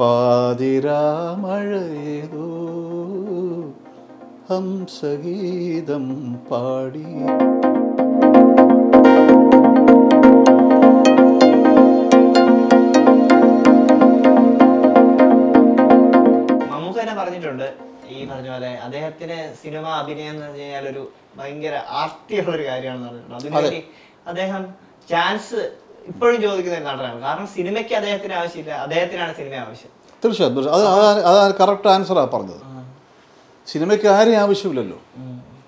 പാതിരാമഴയേതോ ഹംസഗീതം പാടി. പറഞ്ഞിട്ടുണ്ട് ഈ പറഞ്ഞ പോലെ അദ്ദേഹത്തിന് സിനിമ അഭിനയം എന്ന് പറഞ്ഞു കഴിഞ്ഞാൽ ഒരു ഭയങ്കര ആർട്ടിയുള്ള ഒരു കാര്യമാണെന്ന് പറഞ്ഞിട്ടുണ്ട്. അതിനുവേണ്ടി അദ്ദേഹം ചാൻസ് ഇപ്പോഴും ചോദിക്കുന്ന ഒരു നടനാണ്. കാരണം സിനിമയ്ക്ക് അദ്ദേഹത്തിന് ആവശ്യമില്ല, അദ്ദേഹത്തിനാണ് സിനിമ ആവശ്യം. തീർച്ചയായിട്ടും അത് കറക്റ്റ് ആൻസറാണ് പറഞ്ഞത്. സിനിമയ്ക്ക് ആരെയും ആവശ്യമില്ലല്ലോ,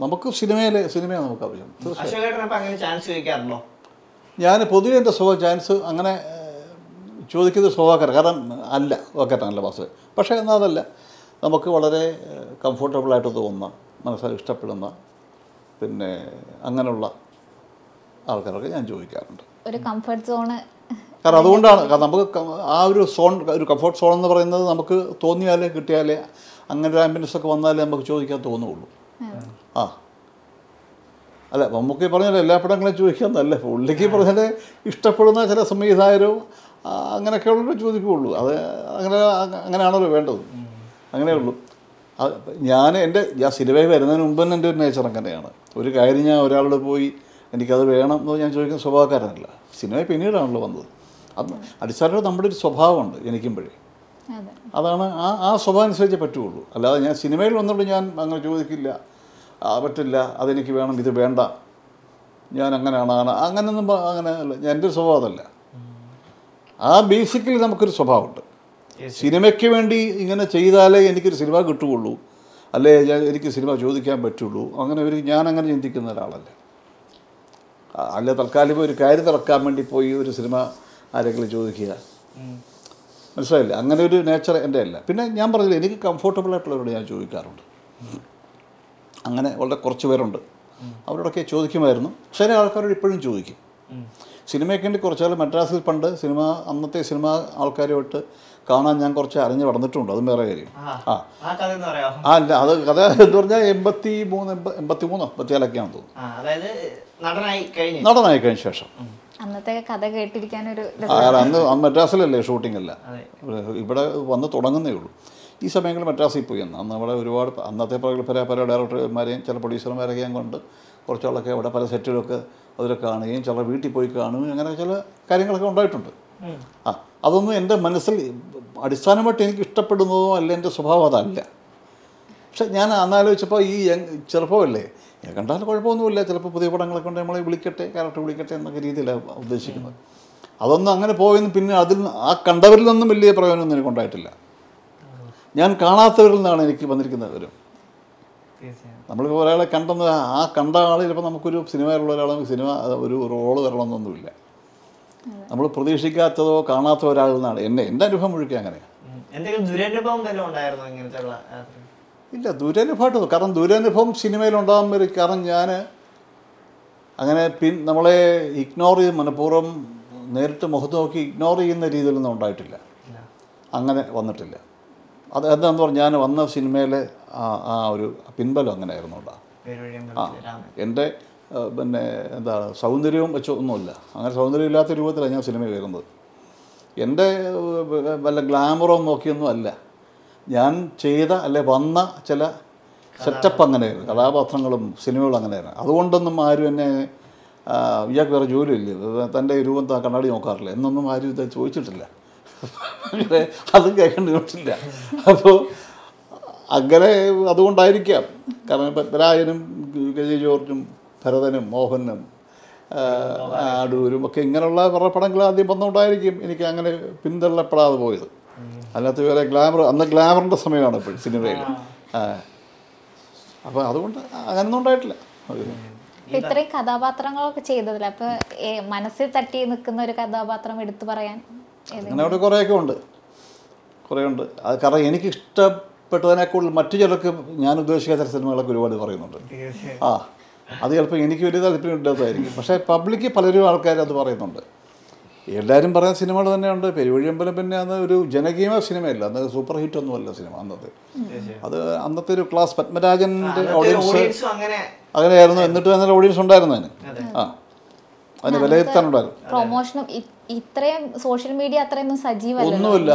നമുക്ക് സിനിമയാണ് നമുക്ക് ആവശ്യം. അശോകേട്ടൻ അപ്പം അങ്ങനെ ചാൻസ് ചോദിക്കാറുണ്ടോ? ഞാൻ പൊതുവെ എൻ്റെ സ്വഭാവം ചാൻസ് അങ്ങനെ ചോദിക്കുന്നത് സ്വഭാവക്കാരൻ കാരണം അല്ല ഓക്കേട്ടാണല്ലോ വാസ്. പക്ഷേ എന്നാൽ അതല്ല, നമുക്ക് വളരെ കംഫർട്ടബിളായിട്ട് തോന്നുന്ന മനസ്സിൽ ഇഷ്ടപ്പെടുന്ന പിന്നെ അങ്ങനെയുള്ള ആൾക്കാരൊക്കെ ഞാൻ ചോദിക്കാറുണ്ട്. ഒരു കംഫർട്ട് സോണ് കാരണം അതുകൊണ്ടാണ് കാരണം നമുക്ക് ആ ഒരു സോൺ ഒരു കംഫർട്ട് സോൺ എന്ന് പറയുന്നത് നമുക്ക് തോന്നിയാലേ കിട്ടിയാലേ അങ്ങനെ ഒരു ആംബിയൻസ് ഒക്കെ വന്നാലേ നമുക്ക് ചോദിക്കാൻ തോന്നുള്ളൂ. ആ അല്ല നമുക്ക് ഈ പറഞ്ഞാൽ എല്ലാ പടങ്ങളും ചോദിക്കാമെന്നല്ല, പുള്ളിക്ക് പറഞ്ഞാൽ ഇഷ്ടപ്പെടുന്ന ചില സംവിധായകരും അങ്ങനെയൊക്കെയുള്ളവർ ചോദിക്കുകയുള്ളൂ. അത് അങ്ങനെയാണല്ലോ വേണ്ടത്, അങ്ങനെയുള്ളൂ. ഞാൻ സിനിമയിൽ വരുന്നതിന് മുമ്പ് തന്നെ എൻ്റെ ഒരു നേച്ചർ അങ്ങനെയാണ്. ഒരു കാര്യം ഞാൻ ഒരാളോട് പോയി എനിക്കത് വേണം എന്ന് ഞാൻ ചോദിക്കുന്ന സ്വഭാവക്കാരനല്ല. സിനിമയിൽ പിന്നീടാണല്ലോ വന്നത്. അത് അടിസ്ഥാനമായിട്ട് നമ്മുടെ ഒരു സ്വഭാവമുണ്ട് ജനിക്കുമ്പോഴേ, അതാണ് ആ സ്വഭാവം അനുസരിച്ചേ പറ്റുകയുള്ളൂ. അല്ലാതെ ഞാൻ സിനിമയിൽ വന്നപ്പോൾ ഞാൻ അങ്ങനെ ചോദിക്കില്ല, പറ്റില്ല, അതെനിക്ക് വേണം, ഇത് വേണ്ട, ഞാൻ അങ്ങനെയാണ് അങ്ങനെയൊന്നും അങ്ങനെ അല്ല. ഞാൻ എൻ്റെ ഒരു സ്വഭാവം അതല്ല. ആ ബേസിക്കലി നമുക്കൊരു സ്വഭാവമുണ്ട്. സിനിമയ്ക്ക് വേണ്ടി ഇങ്ങനെ ചെയ്താലേ എനിക്കൊരു സിനിമ കിട്ടുകയുള്ളൂ, അല്ലേ എനിക്ക് സിനിമ ചോദിക്കാൻ പറ്റുള്ളൂ, അങ്ങനെ ഒരു ഞാനങ്ങനെ ചിന്തിക്കുന്ന ഒരാളല്ല. അല്ല തൽക്കാലം ഒരു കാര്യം തിറക്കാൻ വേണ്ടി പോയി ഒരു സിനിമ ആരെങ്കിലും ചോദിക്കുക, മനസ്സിലായില്ല, അങ്ങനെ ഒരു നേച്ചർ എൻ്റെ അല്ല. പിന്നെ ഞാൻ പറഞ്ഞില്ല, എനിക്ക് കംഫർട്ടബിളായിട്ടുള്ളവരോട് ഞാൻ ചോദിക്കാറുണ്ട്. അങ്ങനെ വളരെ കുറച്ച് പേരുണ്ട്, അവരോടൊക്കെ ചോദിക്കുമായിരുന്നു. ചില ആൾക്കാരോട് ഇപ്പോഴും ചോദിക്കും. സിനിമയ്ക്ക് വേണ്ടി കുറച്ചാൾ മദ്രാസിൽ പണ്ട് സിനിമ അന്നത്തെ സിനിമ ആൾക്കാരുമായിട്ട് കാണാൻ ഞാൻ കുറച്ച് അറിഞ്ഞ് നടന്നിട്ടുണ്ട്. അതും വേറെ കാര്യം. അല്ല അത് കഥ എന്ന് പറഞ്ഞാൽ 83, 84 തോന്നുന്നു, നടനായി കഴിഞ്ഞ ശേഷം. അന്ന് മദ്രാസിലല്ലേ ഷൂട്ടിംഗ് അല്ല, ഇവിടെ വന്ന് തുടങ്ങുന്നേ ഉള്ളൂ. ഈ സമയങ്ങളിൽ മദ്രാസിൽ പോയി അന്ന് അവിടെ ഒരുപാട് അന്നത്തെ പല ഡയറക്ടർമാരെയും ചില പ്രൊഡ്യൂസർമാരെയൊക്കെ ഞാൻ കൊണ്ട് കുറച്ചാളൊക്കെ അവിടെ പല സെറ്റിലൊക്കെ അതിൽ കാണുകയും ചില വീട്ടിൽ പോയി കാണുകയും അങ്ങനെ ചില കാര്യങ്ങളൊക്കെ ഉണ്ടായിട്ടുണ്ട്. ആ അതൊന്നും എൻ്റെ മനസ്സിൽ അടിസ്ഥാനമായിട്ട് എനിക്ക് ഇഷ്ടപ്പെടുന്നതോ അല്ല, എൻ്റെ സ്വഭാവം അതല്ല. പക്ഷെ ഞാൻ അന്നാലോചിച്ചപ്പോൾ ഈ ചെറുപ്പമല്ലേ, ഞാൻ കണ്ടാൽ കുഴപ്പമൊന്നുമില്ല, ചിലപ്പോൾ പുതിയ പടങ്ങളൊക്കെ ഉണ്ട്, നമ്മളെ വിളിക്കട്ടെ, ക്യാരക്ടർ വിളിക്കട്ടെ എന്നൊക്കെ രീതിയിലാണ് ഉദ്ദേശിക്കുന്നത്. അതൊന്നും അങ്ങനെ പോയെന്ന് പിന്നെ അതിൽ ആ കണ്ടവരിൽ നിന്നും വലിയ പ്രയോജനമൊന്നും എനിക്കുണ്ടായിട്ടില്ല. ഞാൻ കാണാത്തവരിൽ നിന്നാണ് എനിക്ക് വന്നിരിക്കുന്നവരും. നമ്മളിപ്പോൾ ഒരാളെ കണ്ടെന്ന് ആ കണ്ട ആൾ ചിലപ്പോൾ നമുക്കൊരു സിനിമയിലുള്ള ഒരാളെങ്കിൽ സിനിമ ഒരു റോള് വരണമെന്നൊന്നുമില്ല. നമ്മൾ പ്രതീക്ഷിക്കാത്തതോ കാണാത്ത ഒരാളിൽ നിന്നാണ് എൻ്റെ അനുഭവം മുഴുവൻ അങ്ങനെയാണ്. ഇല്ല ദുരനുഭവമായിട്ട് കാരണം ദുരനുഭവം സിനിമയിലുണ്ടാകാൻ വരും. കാരണം ഞാൻ അങ്ങനെ നമ്മളെ ഇഗ്നോർ ചെയ്ത് മനഃപൂർവ്വം നേരിട്ട് മുഖത്ത് നോക്കി ഇഗ്നോർ ചെയ്യുന്ന രീതിയിലൊന്നും ഉണ്ടായിട്ടില്ല, അങ്ങനെ വന്നിട്ടില്ല. അത് എന്താണെന്ന് പറഞ്ഞാൽ ഞാൻ വന്ന സിനിമയിലെ ആ ഒരു പിൻബലം അങ്ങനെയായിരുന്നു ഉണ്ടാകും. ആ എൻ്റെ പിന്നെ എന്താണ് സൗന്ദര്യവും വെച്ചോ ഒന്നുമില്ല, അങ്ങനെ സൗന്ദര്യമില്ലാത്ത രൂപത്തിലാണ് ഞാൻ സിനിമ വരുന്നത്. എൻ്റെ വല്ല ഗ്ലാമറോ നോക്കിയൊന്നും അല്ല, ഞാൻ ചെയ്ത അല്ലെ വന്ന ചില സെറ്റപ്പ് അങ്ങനെയായിരുന്നു, കഥാപാത്രങ്ങളും സിനിമകളും അങ്ങനെയായിരുന്നു. അതുകൊണ്ടൊന്നും ആരും എന്നെ ഇയാൾക്ക് വേറെ ജോലിയില്ല, തൻ്റെ രൂപം കണ്ണാടി നോക്കാറില്ല എന്നൊന്നും ആരും ഇത് ചോദിച്ചിട്ടില്ല, അങ്ങനെ അതും കേൾക്കേണ്ടി വന്നിട്ടില്ല. അപ്പോൾ അങ്ങനെ അതുകൊണ്ടായിരിക്കാം. കാരണം പത്മരാജനും കെ ജെ ജോർജും ഭരതനും മോഹനും അടൂരും ഒക്കെ ഇങ്ങനെയുള്ള കുറേ പടങ്ങൾ ആദ്യം വന്നുകൊണ്ടായിരിക്കും എനിക്ക് അങ്ങനെ പിന്തള്ളപ്പെടാതെ പോയത്. അതിനകത്ത് വേറെ ഗ്ലാമർ അന്ന് ഗ്ലാമറിൻ്റെ സമയമാണ് ഇപ്പോൾ സിനിമയിൽ. അപ്പം അതുകൊണ്ട് അങ്ങനെയൊന്നും ഉണ്ടായിട്ടില്ല. ഇത്രയും കഥാപാത്രങ്ങളൊക്കെ ചെയ്തതില്ല, അപ്പം മനസ്സിൽ തട്ടി നിൽക്കുന്ന ഒരു കഥാപാത്രം എടുത്തു പറയാൻ അങ്ങനെ അവിടെ കുറേ ഉണ്ട്. അത് കാരണം എനിക്കിഷ്ടപ്പെട്ടതിനേക്കുള്ള മറ്റു ചിലർക്ക് ഞാൻ ഉദ്ദേശിക്കാത്ത സിനിമകളൊക്കെ ഒരുപാട് പറയുന്നുണ്ട്. ആ അത് ചിലപ്പോൾ എനിക്ക് വലിയ താല്പര്യം ഇല്ലാത്തതായിരിക്കും, പക്ഷേ പബ്ലിക്ക് പലരും ആൾക്കാർ അത് പറയുന്നുണ്ട്. എല്ലാവരും പറയുന്ന സിനിമകൾ തന്നെയുണ്ട്. പെരുവഴിയമ്പലം പിന്നെ അന്ന് ഒരു ജനകീയ സിനിമയല്ല, അന്ന് സൂപ്പർ ഹിറ്റ് ഒന്നുമല്ല സിനിമ അന്നത്തെ. അത് അന്നത്തെ ഒരു ക്ലാസ് പത്മരാജൻ്റെ ഓഡിയൻസ് അങ്ങനെയായിരുന്നു. എന്നിട്ട് അങ്ങനെ ഓഡിയൻസ് ഉണ്ടായിരുന്നതിന് അതിന് വിലയിരുത്താനുണ്ടായിരുന്നു. പ്രൊമോഷനും ഇത്രയും സോഷ്യൽ മീഡിയ അത്രയൊന്നും സജീവമല്ല, ഒന്നുമില്ല,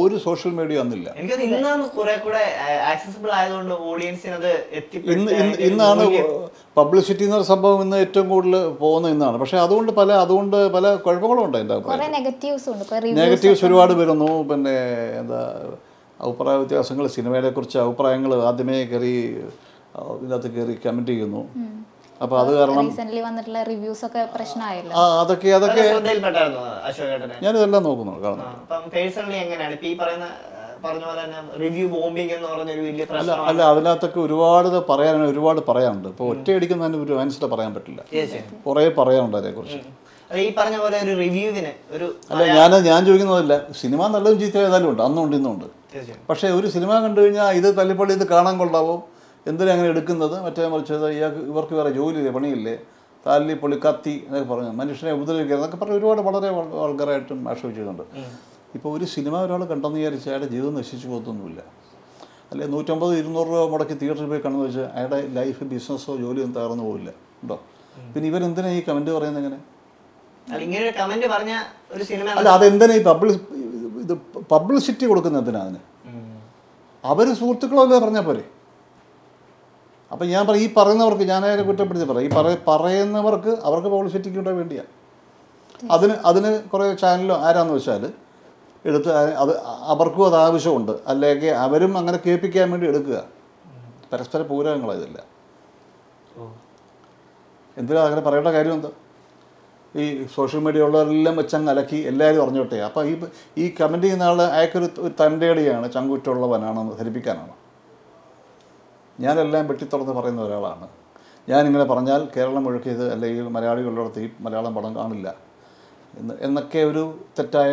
ഒരു സോഷ്യൽ മീഡിയ ഒന്നുമില്ല. ഇന്നാണ് പബ്ലിസിറ്റി എന്നൊരു സംഭവം ഇന്ന് ഏറ്റവും കൂടുതൽ പോകുന്ന ഇന്നാണ്. പക്ഷെ അതുകൊണ്ട് പല കുഴപ്പങ്ങളും ഉണ്ട്. എൻ്റെ അഭിപ്രായം നെഗറ്റീവ്സ് ഒരുപാട് വരുന്നു. പിന്നെ എന്താ അഭിപ്രായ വ്യത്യാസങ്ങൾ, സിനിമയെ കുറിച്ച് അഭിപ്രായങ്ങൾ ആദ്യമേ കയറി ഇതിനകത്ത് കയറി കമൻറ്റ് ചെയ്യുന്നു. അപ്പൊ അത് കാരണം ഞാനിതെല്ലാം നോക്കുന്നു. കാരണം അല്ല, അതിനകത്തൊക്കെ ഒരുപാട് പറയാനുണ്ട്. ഇപ്പൊ ഒറ്റയടിക്കുന്നതിന് ഒരു ആൻസർ പറയാൻ പറ്റില്ല, കുറെ പറയാനുണ്ട് അതിനെ കുറിച്ച്. അല്ല, ഞാൻ ചോദിക്കുന്നതല്ല, സിനിമ നല്ലതും ചീത്ത ഏതായാലും ഉണ്ട്, അന്നുണ്ട് ഇന്നുണ്ട്. പക്ഷെ ഒരു സിനിമ കണ്ടു കഴിഞ്ഞാൽ ഇത് തല്ലിപ്പള്ളി, ഇത് കാണാൻ കൊള്ളാവോ, എന്തിനാ അങ്ങനെ എടുക്കുന്നത്, മറ്റേ മറിച്ചത്, ഇവർക്ക് വേറെ ജോലിയില്ലേ, പണിയില്ലേ, താലി പൊളി കത്തി എന്നൊക്കെ പറഞ്ഞു മനുഷ്യനെ ഉപദ്രവിക്കുക എന്നൊക്കെ പറഞ്ഞ് ഒരുപാട് വളരെ ആൾക്കാരായിട്ടും ആക്ഷേപിച്ചിട്ടുണ്ട്. ഇപ്പോൾ ഒരു സിനിമ ഒരാൾ കണ്ടെന്ന് വിചാരിച്ച് അയാളുടെ ജീവിതം നശിച്ചു പോകത്തൊന്നുമില്ല. അല്ലെ 150-200 രൂപ മുടക്കി തിയേറ്ററിൽ പോയി കണ്ടെന്ന് വെച്ചാൽ അയാളുടെ ലൈഫ്, ബിസിനസ്സോ ജോലിയും തകർന്നു പോകില്ല, ഉണ്ടോ? പിന്നെ ഇവരെന്തിനാ ഈ കമൻറ്റ് പറയുന്നത്? എങ്ങനെ അല്ല, അതെന്തിനാ ഈ പബ്ലിസിറ്റി കൊടുക്കുന്ന? എന്തിനാ അതിന്? അവർ സുഹൃത്തുക്കളല്ലേ പറഞ്ഞാൽ പോരെ. അപ്പം ഞാൻ പറയും, ഈ പറയുന്നവർക്ക്, ഞാനതിനെ കുറ്റപ്പെടുത്തി പറയാം, ഈ പറയുന്നവർക്ക് അവർക്ക് പബ്ലിസിറ്റിക്ക് കൂടെ വേണ്ടിയാണ്. അതിന് കുറേ ചാനലോ ആരാന്ന് വെച്ചാൽ എടുത്ത് അത് അവർക്കും അത് ആവശ്യമുണ്ട്, അല്ലെങ്കിൽ അവരും അങ്ങനെ കേൾപ്പിക്കാൻ വേണ്ടി എടുക്കുക. പരസ്പര പൂരകങ്ങളായതില്ല. എന്തിനാ അങ്ങനെ പറയേണ്ട കാര്യം? എന്താ ഈ സോഷ്യൽ മീഡിയ ഉള്ളവരെല്ലാം വെച്ചങ്ങ് അലക്കി എല്ലാവരും അറിഞ്ഞോട്ടെ. അപ്പം ഈ കമൻറ്റ് ചെയ്യുന്ന ആൾ അയാൾക്കൊരു തൻ്റെടിയാണ്, ചങ്കുറ്റുള്ളവനാണെന്ന് ധരിപ്പിക്കാനാണ്. ഞാനെല്ലാം വെട്ടിത്തുറന്ന് പറയുന്ന ഒരാളാണ്. ഞാനിങ്ങനെ പറഞ്ഞാൽ കേരളം മുഴുക്കിയത്, അല്ലെങ്കിൽ മലയാളികളുള്ളടത്ത് ഈ മലയാളം പടം കാണില്ല എന്നൊക്കെ ഒരു തെറ്റായ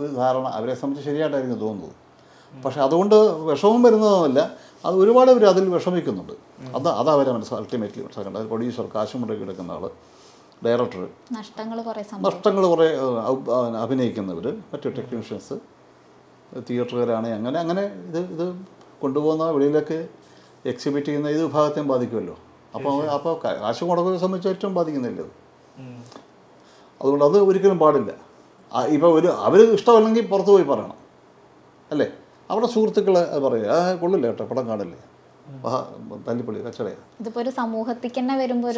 ഒരു ധാരണ അവരെ സംബന്ധിച്ച് ശരിയായിട്ടായിരിക്കും തോന്നുന്നത്. പക്ഷെ അതുകൊണ്ട് വിഷമം വരുന്നതൊന്നുമില്ല. അത് ഒരുപാട് പേര് അതിൽ വിഷമിക്കുന്നുണ്ട്. അത് അവരെ അൾട്ടിമേറ്റ്ലി മനസ്സിലാക്കേണ്ടത്. അത് പ്രൊഡ്യൂസർ, കാശ് മുടക്കി എടുക്കുന്ന ആൾ, ഡയറക്ടർ, നഷ്ടങ്ങൾ കുറേ അഭിനയിക്കുന്നവർ, മറ്റു ടെക്നീഷ്യൻസ്, തിയേറ്ററുകാരാണ്, അങ്ങനെ അങ്ങനെ ഇത് കൊണ്ടുപോകുന്ന വെളിയിലേക്ക് എക്സിബിറ്റ് ചെയ്യുന്ന ഇത് വിഭാഗത്തെയും ബാധിക്കുമല്ലോ. അപ്പോൾ കാശ് മുടക്കിനെ സംബന്ധിച്ച് ഏറ്റവും ബാധിക്കുന്നില്ല അത്. അതുകൊണ്ട് അത് ഒരിക്കലും പാടില്ല. ഇപ്പോൾ അവർ ഇഷ്ടമല്ലെങ്കിൽ പുറത്ത് പോയി പറയണം, അല്ലേ? അവിടെ സുഹൃത്തുക്കൾ പറയുക, കൊള്ളില്ല കേട്ടോ, പടം കാണില്ലേ, തല്ലിപ്പൊളി, കച്ചടയാണ്.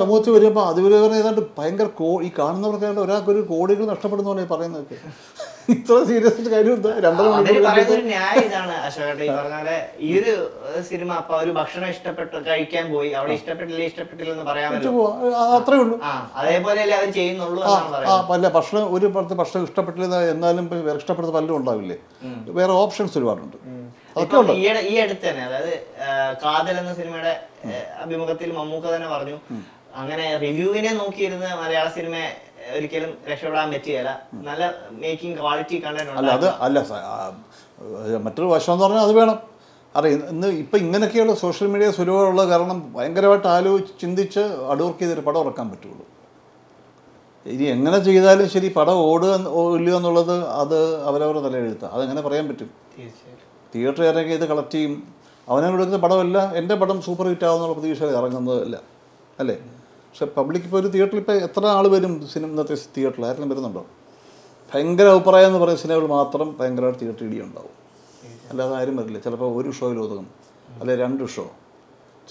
സമൂഹത്തിൽ വരുമ്പോൾ അതുപോലെ പറഞ്ഞാൽ ഏതാണ്ട് ഭയങ്കര ഈ കാണുന്നവർക്കാണ്ട് ഒരാൾക്കൊരു കോടികൾ നഷ്ടപ്പെടുന്ന പോലെ പറയുന്നതൊക്കെ ഇത്ര സീരിയസ് കാര്യം എന്താ? അത്രേ ഉള്ളൂ. അല്ല, ഭക്ഷണം ഒരു പുറത്ത് ഭക്ഷണം ഇഷ്ടപ്പെട്ടില്ല എന്നാലും ഇഷ്ടപ്പെടുന്ന പലരും ഉണ്ടാവില്ലേ, വേറെ ഓപ്ഷൻസ് ഒരുപാടുണ്ട്. ഈ അടുത്ത് തന്നെ, അതായത് കാതൽ എന്ന സിനിമയുടെ അഭിമുഖത്തിൽ മമ്മൂക്ക തന്നെ പറഞ്ഞു, അങ്ങനെ റിവ്യൂവിനെ നോക്കിയിരുന്ന മലയാള സിനിമ ഒരിക്കലും രക്ഷപ്പെടാൻ പറ്റിയല്ല, നല്ല മേക്കിംഗ് ക്വാളിറ്റി കണ്ടന്റ്. മറ്റൊരു വശം എന്ന് പറഞ്ഞാൽ അത് വേണം. അറിയാം, ഇന്ന് ഇപ്പം ഇങ്ങനെയൊക്കെയുള്ള സോഷ്യൽ മീഡിയ സുലഭമുള്ള കാരണം ഭയങ്കരമായിട്ട് ആലോചിച്ച് ചിന്തിച്ച് അടൂർക്ക് ചെയ്തൊരു പടം ഇറക്കാൻ പറ്റുള്ളൂ. ഇനി എങ്ങനെ ചെയ്താലും ശരി, പടം ഓടുക എന്നുള്ളത് അത് അവരവരുടെ തലയെഴുത്താണ്. അതെങ്ങനെ പറയാൻ പറ്റും? തിയേറ്ററുകാരൊക്കെ ഇത് കളക്ട് ചെയ്യും. അവനവനെടുക്കുന്ന പടമല്ല എൻ്റെ പടം സൂപ്പർ ഹിറ്റ് ആവുന്നുള്ള പ്രതീക്ഷ ഇറങ്ങുന്നതല്ല, അല്ലേ? പക്ഷെ പബ്ലിക് ഇപ്പോൾ ഒരു തിയേറ്ററിൽ ഇപ്പോൾ എത്ര ആൾ വരും? സിനിമ ഇന്നത്തെ തിയേറ്ററിൽ ആരെങ്കിലും വരുന്നുണ്ടോ? ഭയങ്കര അഭിപ്രായം എന്ന് പറയുന്ന സിനിമകൾ മാത്രം ഭയങ്കരമായിട്ട് തിയേറ്റർ ഇടിയുണ്ടാവും, അല്ലാതെ ആരും വരില്ല. ചിലപ്പോൾ ഒരു ഷോയിൽ ഒതുങ്ങും, അല്ലെ 2 ഷോ,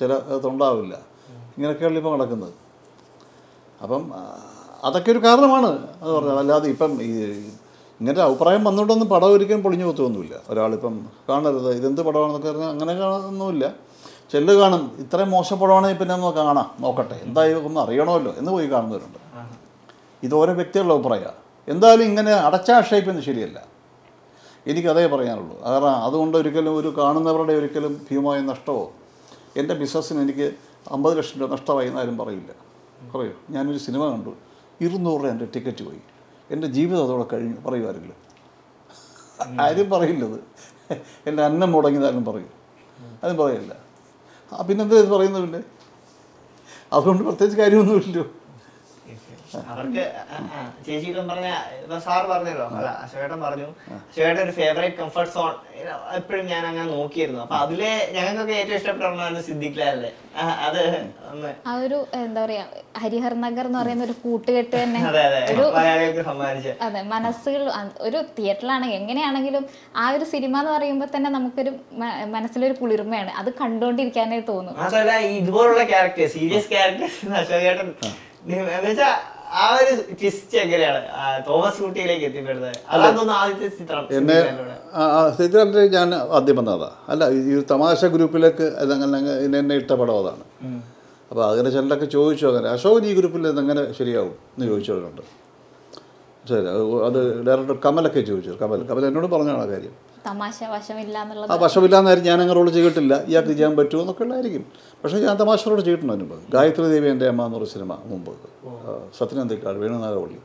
ചില അതുണ്ടാവില്ല. ഇങ്ങനെയൊക്കെയാണ് ഇപ്പം നടക്കുന്നത്. അപ്പം അതൊക്കെ ഒരു കാരണമാണ് അത് പറഞ്ഞത്. അല്ലാതെ ഇപ്പം ഈ ഇങ്ങനത്തെ അഭിപ്രായം വന്നുകൊണ്ടൊന്നും പടം ഒരിക്കലും പൊളിഞ്ഞു പോത്തൊന്നുമില്ല. ഒരാളിപ്പം കാണരുത്, ഇതെന്ത് പടമാണെന്നൊക്കെ പറഞ്ഞാൽ അങ്ങനെ കാണുന്നില്ല. ചെല്ലു കാണും, ഇത്രയും മോശപ്പെടണമെങ്കിൽ പിന്നെ നമുക്ക് കാണാം, നോക്കട്ടെ, എന്തായാലും ഒന്ന് അറിയണമല്ലോ എന്ന് പോയി കാണുന്നവരുണ്ട്. ഇത് ഓരോ വ്യക്തികളുടെ അഭിപ്രായമാണ്. എന്തായാലും ഇങ്ങനെ അടച്ചാക്ഷേപിക്കുന്നത് ശരിയല്ല, എനിക്കതേ പറയാനുള്ളൂ. കാരണം അതുകൊണ്ട് ഒരിക്കലും ഒരു കാണുന്നവരുടെ ഒരിക്കലും ഭീമമായ നഷ്ടമോ, എൻ്റെ ബിസിനസ്സിന് എനിക്ക് 50 ലക്ഷം രൂപ നഷ്ടമായി എന്നാലും പറയില്ല. പറയൂ, ഞാനൊരു സിനിമ കണ്ടു, 200 രൂപ എൻ്റെ ടിക്കറ്റ് പോയി, എൻ്റെ ജീവിതം അതോടെ കഴിഞ്ഞു പറയുമായിരുന്നില്ല, ആരും പറയില്ലത്. എൻ്റെ അന്നം മുടങ്ങിയതാരും പറയും, അതും പറയില്ല. പിന്നെന്താ പറയുന്നത്? പിന്നെ അതുകൊണ്ട് പ്രത്യേകിച്ച് കാര്യമൊന്നുമില്ലല്ലോ. ഞാൻ ആദ്യം വന്നതാ അല്ല ഈ തമാശ ഗ്രൂപ്പിലേക്ക് എന്നെ ഇഷ്ടപ്പെടാതാണ്. അപ്പോൾ അങ്ങനെ ചിലരൊക്കെ ചോദിച്ചു അങ്ങനെ അശോകൻ ഈ ഗ്രൂപ്പിൽ ഇതെങ്ങനെ ശരിയാവും എന്ന് ചോദിച്ചവരുണ്ട്. ശരി അത് ഡയറക്ടർ കമലൊക്കെ ചോദിച്ചു. കമൽ എന്നോട് പറഞ്ഞാണ് ആ കാര്യം. ആ വശമില്ലാന്നായിരുന്നു ഞാൻ അങ്ങനെ റോൾ ചെയ്തിട്ടില്ല. ഇയാൾക്ക് ചെയ്യാൻ പറ്റുമോ എന്നൊക്കെ ഉള്ളതായിരിക്കും. പക്ഷേ ഞാൻ തമാശ റോൾ ചെയ്തിട്ടുണ്ട് മുമ്പ്. ഗായത്രി ദേവി എൻ്റെ അമ്മ എന്നൊരു സിനിമ മുമ്പ് സത്യനന്ദിക്കാട് വേണുനാഗവള്ളി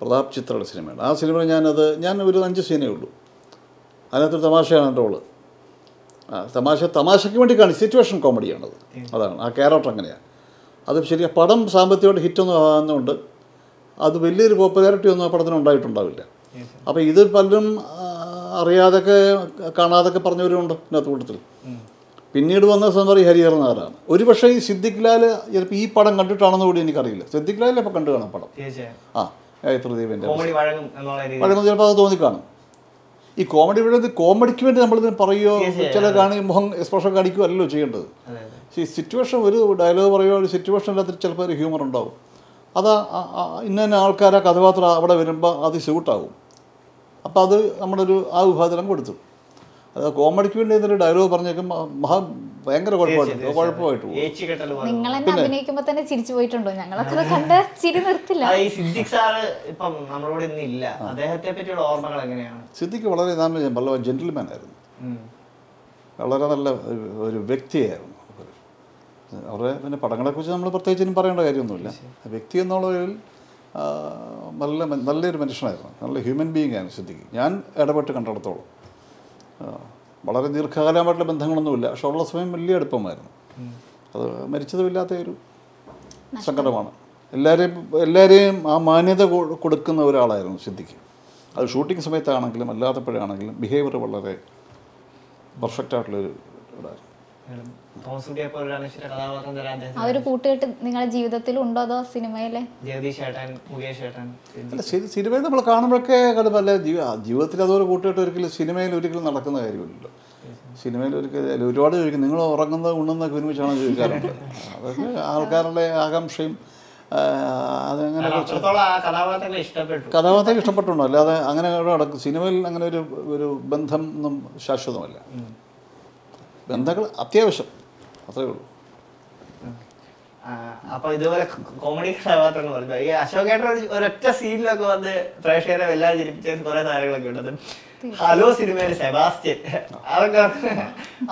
പ്രതാപ് ചിത്രയുടെ സിനിമയാണ്. ആ സിനിമയിൽ ഞാൻ ഒരു 5 സീനേ ഉള്ളൂ. അതിനകത്തൊരു തമാശയാണ് റോള്. തമാശയ്ക്ക് വേണ്ടി കാണും. സിറ്റുവേഷൻ കോമഡിയാണത്. അതാണ് ആ ക്യാരക്ടർ അങ്ങനെയാണ്. അത് ശരിയാണ്. പടം സാമ്പത്തികമായിട്ട് ഹിറ്റൊന്നും ആകുന്നതുകൊണ്ട് അത് വലിയൊരു പോപ്പുലാരിറ്റി ഒന്നും ആ പടത്തിന് ഉണ്ടായിട്ടുണ്ടാവില്ല. അപ്പോൾ ഇത് പലരും അറിയാതൊക്കെ കാണാതൊക്കെ പറഞ്ഞവരുണ്ട് ഇതിനകത്ത് കൂട്ടത്തിൽ. പിന്നീട് വന്ന സ്വന്തം ഈ ഹരിഹരനാഥാണ്. ഒരു പക്ഷേ ഈ സിദ്ദിഖ് ലാൽ ചിലപ്പോൾ ഈ പടം കണ്ടിട്ടാണെന്ന് കൂടി എനിക്കറിയില്ല. സിദ്ദിഖ് ലാലിനെ അപ്പോൾ കണ്ടു കാണാം പടം. ആ ഗായത്രി ദേവിൻ്റെ പഴങ്ങൾ ചിലപ്പോൾ അത് തോന്നിക്കാണും. ഈ കോമഡി വേണ്ടത് കോമഡിക്ക് വേണ്ടി നമ്മളിതിന് പറയുകയോ ചില മുഖം എക്സ്പ്രഷൻ കാണിക്കുകയോ അല്ലല്ലോ ചെയ്യേണ്ടത്. ഈ സിറ്റുവേഷൻ ഒരു ഡയലോഗ് പറയുകയോ ഒരു സിറ്റുവേഷൻ ഇല്ലാത്ത ചിലപ്പോൾ ഒരു ഹ്യൂമർ ഉണ്ടാവും. അത് ഇന്ന ആൾക്കാർ ആ കഥാപാത്രം അവിടെ വരുമ്പോൾ അത് സ്യൂട്ടാകും. അപ്പോൾ അത് നമ്മളൊരു ആ വിഭാഗത്തിലും കൊടുത്തു. അത് കോമഡിക്ക് വേണ്ടി എന്തൊരു ഡയലോഗ് പറഞ്ഞേക്കും മഹാ ഭയങ്കര കുഴപ്പമായിട്ട് പോകും. സിദ്ദിഖ് വളരെ നല്ല ജെന്റിൽമാൻ ആയിരുന്നു. വളരെ നല്ല ഒരു വ്യക്തിയായിരുന്നു. അവരുടെ പിന്നെ പടങ്ങളെക്കുറിച്ച് നമ്മൾ പ്രത്യേകിച്ചും പറയേണ്ട കാര്യമൊന്നുമില്ല. വ്യക്തി എന്നുള്ള നല്ലൊരു മനുഷ്യനായിരുന്നു. നല്ല ഹ്യൂമൻ ബീയിങ് ആയിരുന്നു സിദ്ദിഖ്. ഞാൻ ഇടപെട്ട് കണ്ടിടത്തോളം വളരെ ദീർഘകാലമായിട്ടുള്ള ബന്ധങ്ങളൊന്നുമില്ല. പക്ഷെ ഉള്ള സമയം വലിയ അടുപ്പമായിരുന്നു. അത് മരിച്ചതുമില്ലാത്ത ഒരു സങ്കടമാണ്. എല്ലാവരെയും ആ മാന്യത കൊടുക്കുന്ന ഒരാളായിരുന്നു സിദ്ദിഖ്. അത് ഷൂട്ടിംഗ് സമയത്താണെങ്കിലും അല്ലാത്തപ്പോഴാണെങ്കിലും ബിഹേവിയർ വളരെ പെർഫെക്റ്റ് ആയിട്ടുള്ളൊരു ഇതായിരുന്നു. സിനിമയിൽ നമ്മൾ കാണുമ്പോഴൊക്കെ പല ജീവിതത്തിൽ അതൊരു കൂട്ടുകെട്ട് ഒരിക്കലും സിനിമയിൽ ഒരിക്കലും നടക്കുന്ന കാര്യമില്ലല്ലോ. സിനിമയിൽ ഒരിക്കലും ഒരുപാട് ചോദിക്കും നിങ്ങൾ ഉറങ്ങുന്നത് ഉണ്ണുന്നൊക്കെ ഒരുമിച്ചാണ് ചോദിക്കാറുണ്ട്. അതൊക്കെ ആൾക്കാരുടെ ആകാംക്ഷയും അതങ്ങനെ കഥാപാത്രങ്ങൾ ഇഷ്ടപ്പെട്ടുണ്ടോ അല്ലാതെ അങ്ങനെ നടക്കും. സിനിമയിൽ അങ്ങനെ ഒരു ബന്ധം ഒന്നും ശാശ്വതമല്ല. ബന്ധങ്ങൾ അത്യാവശ്യം, അത്രേ ഉള്ളൂ. അപ്പോൾ ഇതുപോലെ കോമഡി കഥാപാത്രങ്ങൾ പറഞ്ഞു. ഈ അശോകേട്ടൻ ഒരൊറ്റ സീനിലൊക്കെ വന്ന് പ്രേക്ഷകരെ എല്ലാം ചിരിപ്പിച്ച കുറേ താരങ്ങളൊക്കെ ഉണ്ടത്. ഹലോ സിനിമയിലെ സെബാസ്റ്റ്യൻ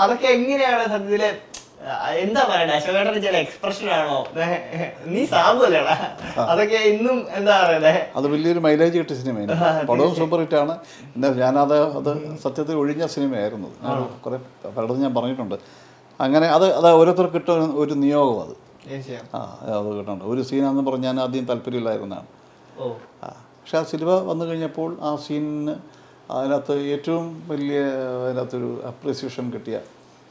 അതൊക്കെ എങ്ങനെയാണ് സത്യത്തില്? എന്താ പറയണ്ടേ? അശോകേട്ടൻ ചില എക്സ്പ്രഷൻ ആണോ നീ സാബുല്ലേടാ അതൊക്കെ ഇന്നും എന്താ പറയണ്ടേ? അത് വലിയൊരു മൈലേജ് കിട്ടിയ സിനിമയാണ്. പടവും സൂപ്പർ ഹിറ്റാണ്. ഞാനത് സത്യത്തിൽ ഒഴിഞ്ഞ സിനിമയായിരുന്നു. കുറെ പലരും ഞാൻ പറഞ്ഞിട്ടുണ്ട്. അങ്ങനെ അത് ഓരോരുത്തർക്ക് കിട്ടുന്ന ഒരു നിയോഗം അത് അത് കിട്ടുന്നുണ്ട്. ഒരു സീനാന്ന് പറഞ്ഞ് ഞാൻ ആദ്യം താല്പര്യമില്ലായിരുന്നാണ്. പക്ഷെ ആ സിനിമ വന്നു കഴിഞ്ഞപ്പോൾ ആ സീനിന് അതിനകത്ത് ഏറ്റവും വലിയ അതിനകത്തൊരു അപ്രിസിയേഷൻ കിട്ടിയ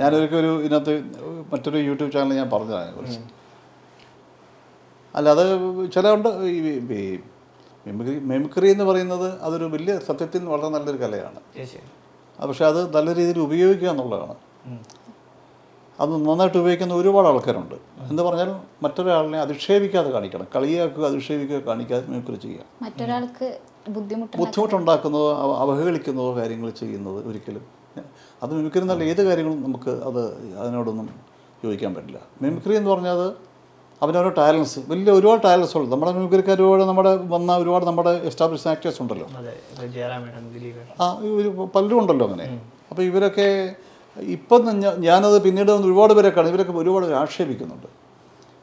ഞാനൊരിക്കൽ ഒരു ഇതിനകത്ത് മറ്റൊരു യൂട്യൂബ് ചാനൽ ഞാൻ പറഞ്ഞതാണ് അതിനെക്കുറിച്ച്. അല്ല അത് ചിലവുണ്ട്. ഈ മെമിക്രി എന്ന് പറയുന്നത് അതൊരു വലിയ സത്യത്തിൽ വളരെ നല്ലൊരു കലയാണ്. പക്ഷെ അത് നല്ല രീതിയിൽ ഉപയോഗിക്കുക എന്നുള്ളതാണ്. അത് നന്നായിട്ട് ഉപയോഗിക്കുന്ന ഒരുപാട് ആൾക്കാരുണ്ട്. എന്ന് പറഞ്ഞാൽ മറ്റൊരാളിനെ അധിക്ഷേപിക്കാതെ കാണിക്കണം. കളിയാക്കുക, അധിക്ഷേപിക്കുക, കാണിക്കാതെ മെമിക്രി ചെയ്യുക. മറ്റൊരാൾക്ക് ബുദ്ധിമുട്ടുണ്ടാക്കുന്നതോ അവഹേളിക്കുന്നതോ കാര്യങ്ങൾ ചെയ്യുന്നത് ഒരിക്കലും അത് മിമിക്രി എന്നല്ല. ഏത് കാര്യങ്ങളും നമുക്ക് അതിനോടൊന്നും യോജിക്കാൻ പറ്റില്ല. മിമിക്രി എന്ന് പറഞ്ഞാൽ Abinaro talents. Well, there are talents. All. Our music career, our established actors, are there. There are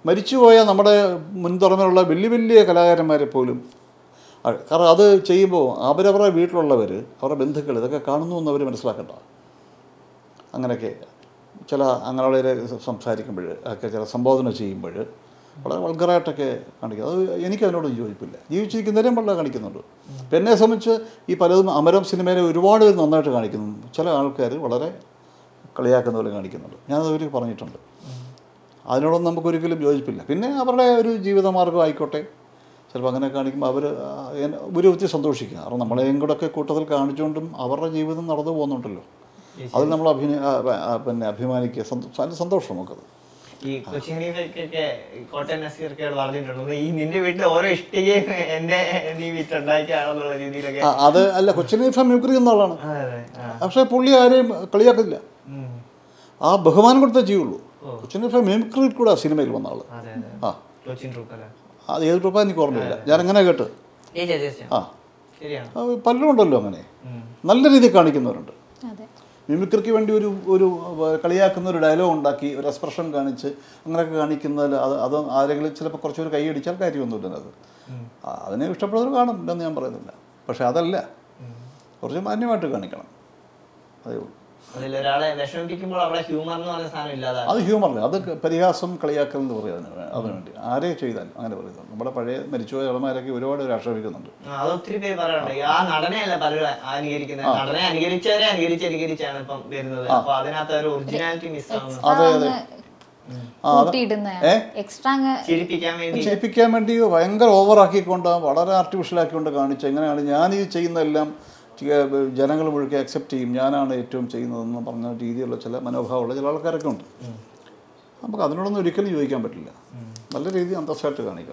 but I will go at a any kind of you. You chicken the number like a canoe. Penesomicha, if I don't Amaram cinema rewarded on that Ganican, Chala carry, what are Kaliakan Ganican? I don't know curriculum Joyce Pilla. Pinna, Giva Margo, I cote, Salvaganakan, Buru Santoshika, on the Malayangoka, Kotal Karnjundum, Avara Giva, and other one on Tulu. Other number of Himani I coaching cotton as your care, and mimicry when you Kalia can dialogue, Daki, expression Ganiche, Angrakanik in the other regular Chilapacor, I eat Chalka, you know, another. The name is Taparan, then the umbrella. Pashada left. Or the man never took Ganikan. Other human, other Periasum, Kaliakan, other. I reach them, but a Meritua or America would order after we can. Three paper, I get it, and get it, and get it, and father, originality is other. Extra Chiripi came and you, Vanga overaki conda, whatever artificial acunda, Changani, chain the lamp. General work accept him, Yana and a tomb chain on the Parna, Didi, Lachalaman of Howard, a lot of caracon. I don't know, recall you can better. But let it be on the Saturday.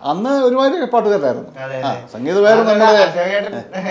I'm not a part of the world. I'm not a part of the I shall get a pardon. I'm going to get a pardon. I'm going to get a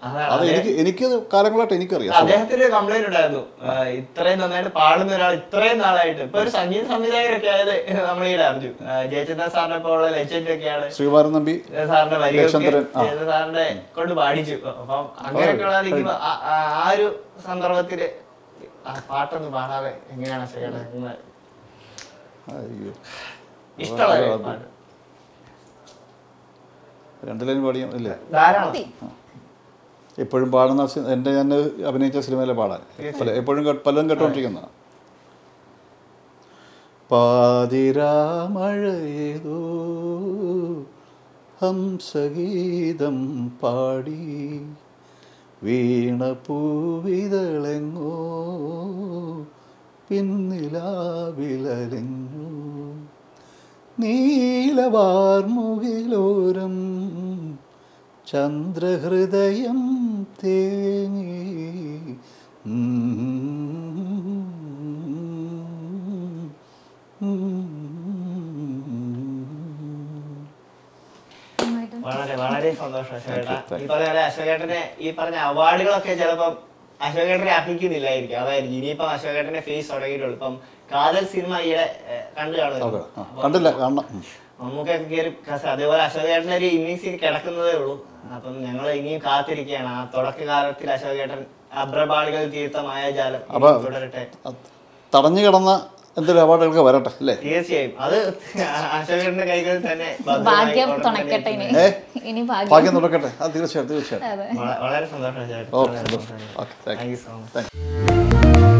Any character, any career. I have to complain about it. Train on that part of the train. I like person. You something like a Jacena Santa Paula, legendary carriage. Suvarnabi, there's a very good body. I'm going to give you some part of the Bana. It's still until anybody. A putting barn and then a miniature cinema barn. A putting got Palanga Tontigana Padira Maredo Hamsagidam Party Vina Puvi the Lengo Pinilla Villaringo Nila Barmugilorum Chandra Hridayam Teni വളരെ സന്തോഷമായി അവാർഡുകളൊക്കെ ചിലപ്പോൾ അശോകേട്ടനെ അർപ്പിക്കുന്നില്ലായിരിക്കും അതായത് ഇനിയിപ്പം അശോകേട്ടന്റെ face തുടങ്ങിയിട്ടുള്ളൂ ഇപ്പം കാതൽ cinema ഈയിടെ കണ്ടില്ല they were assuredly innings in Katakan. Upon Yangaling Kathirikana, Toraka, Tilasha, Abrabadical theatre, Maya Jala, Taranga, Thank you so much.